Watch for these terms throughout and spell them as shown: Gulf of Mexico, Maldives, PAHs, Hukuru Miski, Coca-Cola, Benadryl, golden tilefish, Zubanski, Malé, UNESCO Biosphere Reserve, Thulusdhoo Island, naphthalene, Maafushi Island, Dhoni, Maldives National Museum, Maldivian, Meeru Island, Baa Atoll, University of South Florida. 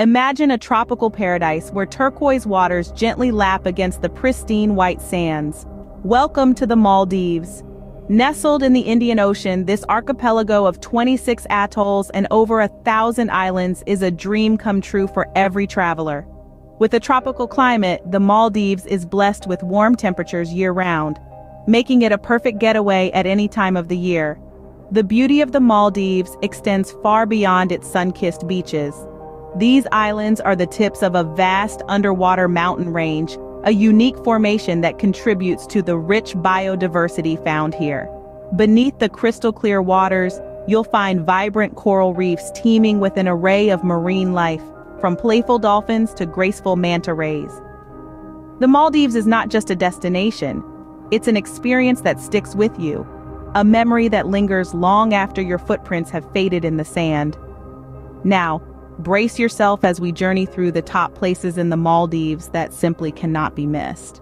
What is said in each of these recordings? Imagine a tropical paradise where turquoise waters gently lap against the pristine white sands. Welcome to the Maldives. Nestled in the Indian Ocean, this archipelago of 26 atolls and over 1,000 islands is a dream come true for every traveler. With a tropical climate, the Maldives is blessed with warm temperatures year-round, making it a perfect getaway at any time of the year. The beauty of the Maldives extends far beyond its sun-kissed beaches. These islands are the tips of a vast underwater mountain range, a unique formation that contributes to the rich biodiversity found here. Beneath the crystal-clear waters, you'll find vibrant coral reefs teeming with an array of marine life, from playful dolphins to graceful manta rays. The Maldives is not just a destination, it's an experience that sticks with you, a memory that lingers long after your footprints have faded in the sand. Now, brace yourself as we journey through the top places in the Maldives that simply cannot be missed.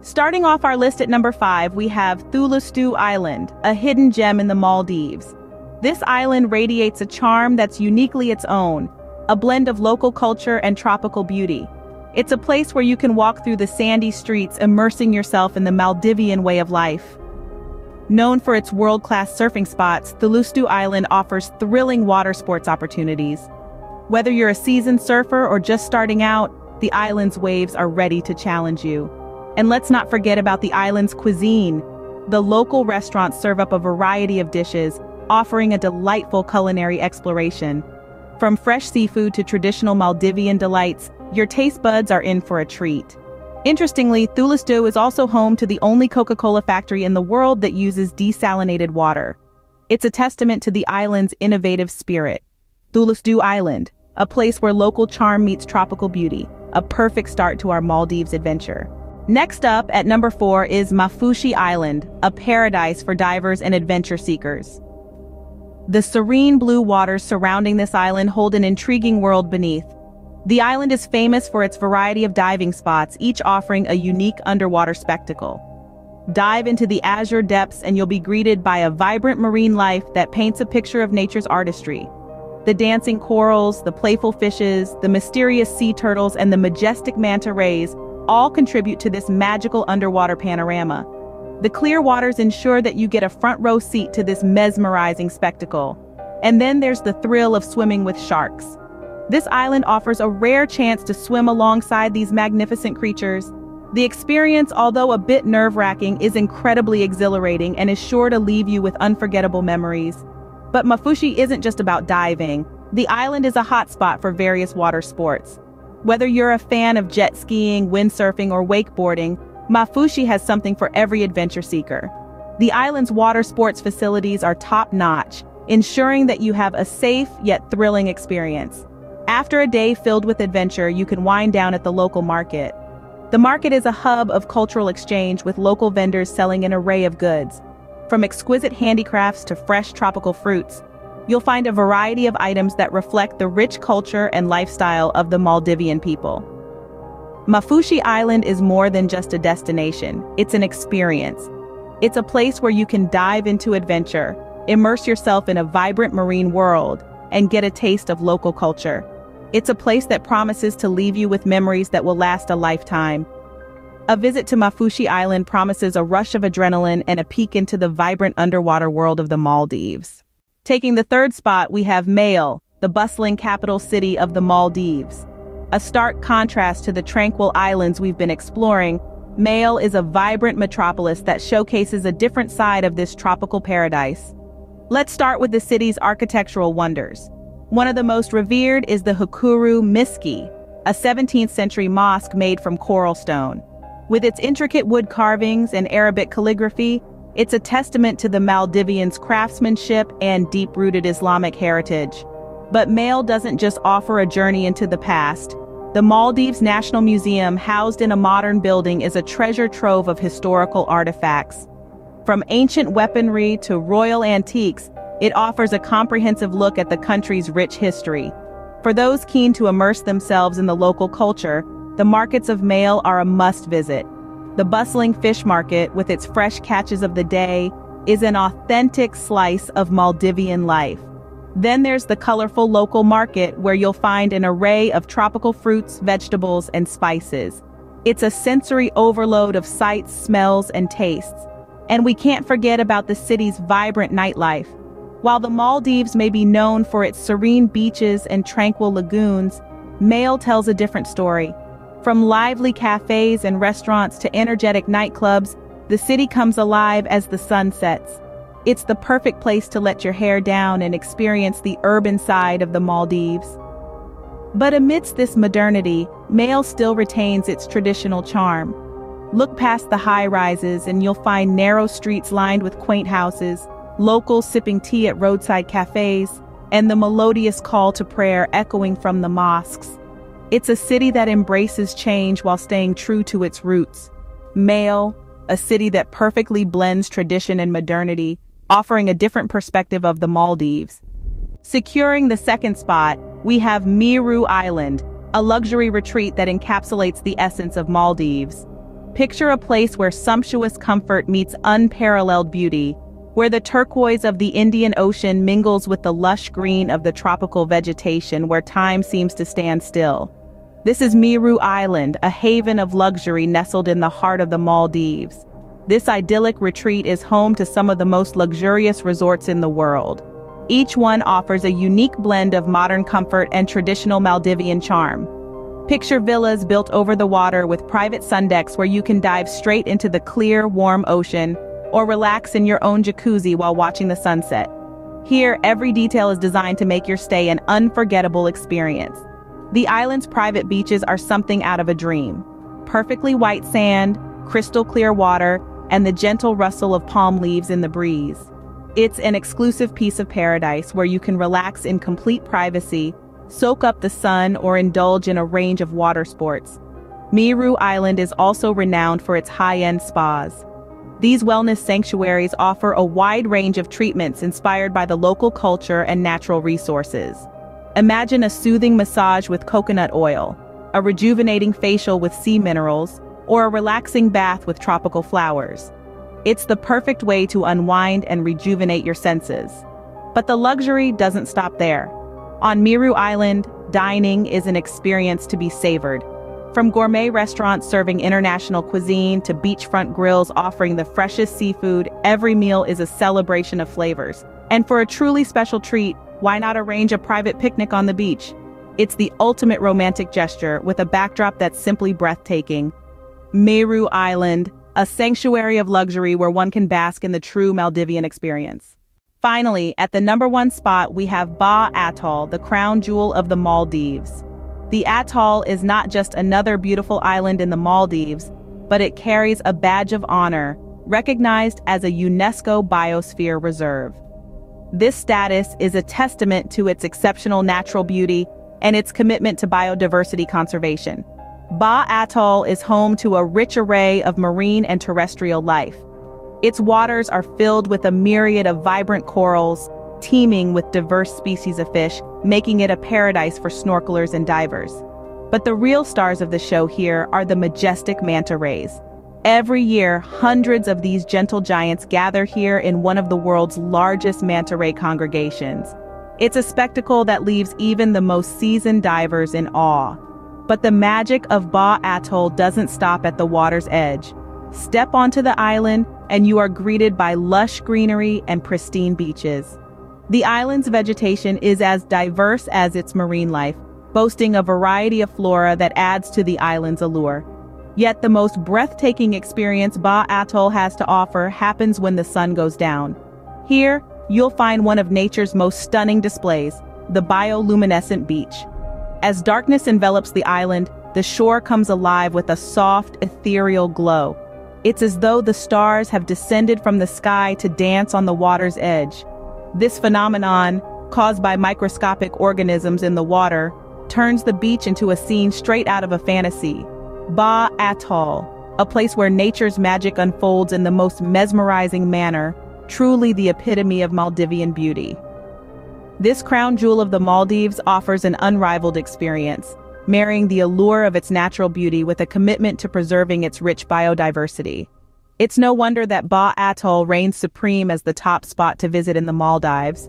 Starting off our list at number 5, we have Thulusdhoo Island, a hidden gem in the Maldives. This island radiates a charm that's uniquely its own, a blend of local culture and tropical beauty. It's a place where you can walk through the sandy streets, immersing yourself in the Maldivian way of life. Known for its world-class surfing spots, Thulusdhoo Island offers thrilling water sports opportunities. Whether you're a seasoned surfer or just starting out, the island's waves are ready to challenge you. And let's not forget about the island's cuisine. The local restaurants serve up a variety of dishes, offering a delightful culinary exploration. From fresh seafood to traditional Maldivian delights, your taste buds are in for a treat. Interestingly, Thulusdhoo is also home to the only Coca-Cola factory in the world that uses desalinated water. It's a testament to the island's innovative spirit. Thulusdhoo Island, a place where local charm meets tropical beauty, a perfect start to our Maldives adventure. Next up at number 4 is Maafushi Island, a paradise for divers and adventure seekers. The serene blue waters surrounding this island hold an intriguing world beneath. The island is famous for its variety of diving spots, each offering a unique underwater spectacle. Dive into the azure depths and you'll be greeted by a vibrant marine life that paints a picture of nature's artistry. The dancing corals, the playful fishes, the mysterious sea turtles, and the majestic manta rays all contribute to this magical underwater panorama. The clear waters ensure that you get a front row seat to this mesmerizing spectacle. And then there's the thrill of swimming with sharks. This island offers a rare chance to swim alongside these magnificent creatures. The experience, although a bit nerve-wracking, is incredibly exhilarating and is sure to leave you with unforgettable memories. But Maafushi isn't just about diving. The island is a hotspot for various water sports. Whether you're a fan of jet skiing, windsurfing, or wakeboarding, Maafushi has something for every adventure seeker. The island's water sports facilities are top-notch, ensuring that you have a safe yet thrilling experience. After a day filled with adventure, you can wind down at the local market. The market is a hub of cultural exchange, with local vendors selling an array of goods. From exquisite handicrafts to fresh tropical fruits, you'll find a variety of items that reflect the rich culture and lifestyle of the Maldivian people. Maafushi Island is more than just a destination, it's an experience. It's a place where you can dive into adventure, immerse yourself in a vibrant marine world, and get a taste of local culture. It's a place that promises to leave you with memories that will last a lifetime. A visit to Maafushi Island promises a rush of adrenaline and a peek into the vibrant underwater world of the Maldives. Taking the third spot, we have Malé, the bustling capital city of the Maldives. A stark contrast to the tranquil islands we've been exploring, Malé is a vibrant metropolis that showcases a different side of this tropical paradise. Let's start with the city's architectural wonders. One of the most revered is the Hukuru Miski, a 17th-century mosque made from coral stone. With its intricate wood carvings and Arabic calligraphy, it's a testament to the Maldivians' craftsmanship and deep-rooted Islamic heritage. But Malé doesn't just offer a journey into the past. The Maldives National Museum, housed in a modern building, is a treasure trove of historical artifacts. From ancient weaponry to royal antiques, it offers a comprehensive look at the country's rich history. For those keen to immerse themselves in the local culture, the markets of Malé are a must-visit. The bustling fish market, with its fresh catches of the day, is an authentic slice of Maldivian life. Then there's the colorful local market where you'll find an array of tropical fruits, vegetables, and spices. It's a sensory overload of sights, smells, and tastes. And we can't forget about the city's vibrant nightlife. While the Maldives may be known for its serene beaches and tranquil lagoons, Malé tells a different story. From lively cafes and restaurants to energetic nightclubs, the city comes alive as the sun sets. It's the perfect place to let your hair down and experience the urban side of the Maldives. But amidst this modernity, Malé still retains its traditional charm. Look past the high-rises and you'll find narrow streets lined with quaint houses, locals sipping tea at roadside cafes, and the melodious call to prayer echoing from the mosques. It's a city that embraces change while staying true to its roots. Malé, a city that perfectly blends tradition and modernity, offering a different perspective of the Maldives. Securing the second spot, we have Meeru Island, a luxury retreat that encapsulates the essence of Maldives. Picture a place where sumptuous comfort meets unparalleled beauty, where the turquoise of the Indian Ocean mingles with the lush green of the tropical vegetation where time seems to stand still. This is Meeru Island, a haven of luxury nestled in the heart of the Maldives. This idyllic retreat is home to some of the most luxurious resorts in the world. Each one offers a unique blend of modern comfort and traditional Maldivian charm. Picture villas built over the water with private sun decks where you can dive straight into the clear, warm ocean, or relax in your own jacuzzi while watching the sunset. Here, every detail is designed to make your stay an unforgettable experience. The island's private beaches are something out of a dream. Perfectly white sand, crystal clear water, and the gentle rustle of palm leaves in the breeze. It's an exclusive piece of paradise where you can relax in complete privacy, soak up the sun, or indulge in a range of water sports. Meeru Island is also renowned for its high-end spas. These wellness sanctuaries offer a wide range of treatments inspired by the local culture and natural resources. Imagine a soothing massage with coconut oil, a rejuvenating facial with sea minerals, or a relaxing bath with tropical flowers. It's the perfect way to unwind and rejuvenate your senses. But the luxury doesn't stop there. On Meeru Island, dining is an experience to be savored. From gourmet restaurants serving international cuisine to beachfront grills offering the freshest seafood, every meal is a celebration of flavors. And for a truly special treat, why not arrange a private picnic on the beach? It's the ultimate romantic gesture with a backdrop that's simply breathtaking. Meeru Island, a sanctuary of luxury where one can bask in the true Maldivian experience. Finally, at the #1 spot, we have Baa Atoll, the crown jewel of the Maldives. The atoll is not just another beautiful island in the Maldives, but it carries a badge of honor, recognized as a UNESCO Biosphere Reserve. This status is a testament to its exceptional natural beauty and its commitment to biodiversity conservation. Baa Atoll is home to a rich array of marine and terrestrial life. Its waters are filled with a myriad of vibrant corals, teeming with diverse species of fish, making it a paradise for snorkelers and divers. But the real stars of the show here are the majestic manta rays. Every year, hundreds of these gentle giants gather here in one of the world's largest manta ray congregations. It's a spectacle that leaves even the most seasoned divers in awe. But the magic of Baa Atoll doesn't stop at the water's edge. Step onto the island and you are greeted by lush greenery and pristine beaches. The island's vegetation is as diverse as its marine life, boasting a variety of flora that adds to the island's allure. Yet the most breathtaking experience Baa Atoll has to offer happens when the sun goes down. Here, you'll find one of nature's most stunning displays, the bioluminescent beach. As darkness envelops the island, the shore comes alive with a soft, ethereal glow. It's as though the stars have descended from the sky to dance on the water's edge. This phenomenon, caused by microscopic organisms in the water, turns the beach into a scene straight out of a fantasy. Baa Atoll, a place where nature's magic unfolds in the most mesmerizing manner, truly the epitome of Maldivian beauty. This crown jewel of the Maldives offers an unrivaled experience, marrying the allure of its natural beauty with a commitment to preserving its rich biodiversity. It's no wonder that Baa Atoll reigns supreme as the top spot to visit in the Maldives.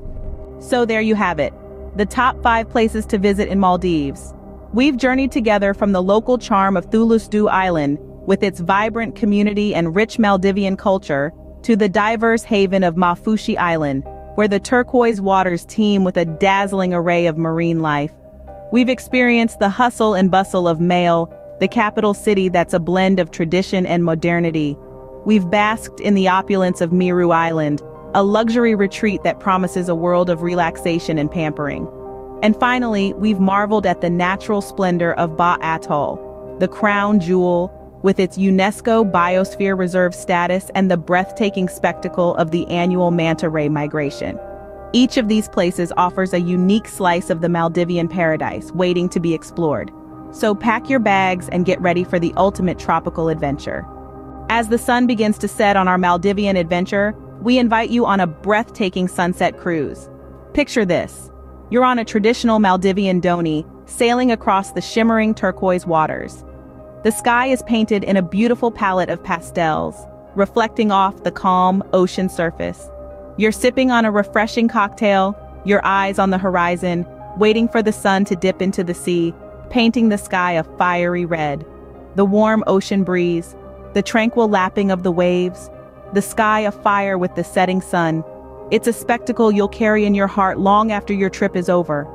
So there you have it, the top 5 places to visit in Maldives. We've journeyed together from the local charm of Thulusdhoo Island, with its vibrant community and rich Maldivian culture, to the diverse haven of Maafushi Island, where the turquoise waters teem with a dazzling array of marine life. We've experienced the hustle and bustle of Malé, the capital city that's a blend of tradition and modernity. We've basked in the opulence of Meeru Island, a luxury retreat that promises a world of relaxation and pampering. And finally, we've marveled at the natural splendor of Baa Atoll, the crown jewel, with its UNESCO Biosphere Reserve status and the breathtaking spectacle of the annual manta ray migration. Each of these places offers a unique slice of the Maldivian paradise waiting to be explored. So pack your bags and get ready for the ultimate tropical adventure. As the sun begins to set on our Maldivian adventure, we invite you on a breathtaking sunset cruise. Picture this. You're on a traditional Maldivian dhoni, sailing across the shimmering turquoise waters. The sky is painted in a beautiful palette of pastels, reflecting off the calm ocean surface. You're sipping on a refreshing cocktail, your eyes on the horizon, waiting for the sun to dip into the sea, painting the sky a fiery red. The warm ocean breeze, the tranquil lapping of the waves, the sky afire with the setting sun. It's a spectacle you'll carry in your heart long after your trip is over.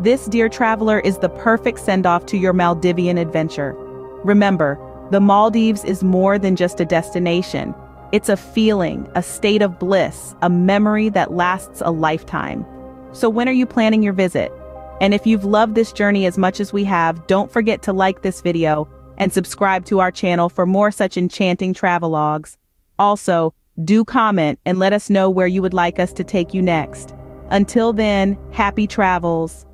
This, dear traveler, is the perfect send-off to your Maldivian adventure. Remember, the Maldives is more than just a destination. It's a feeling, a state of bliss, a memory that lasts a lifetime. So when are you planning your visit? And if you've loved this journey as much as we have, don't forget to like this video and subscribe to our channel for more such enchanting travelogues. Also, do comment and let us know where you would like us to take you next. Until then, happy travels.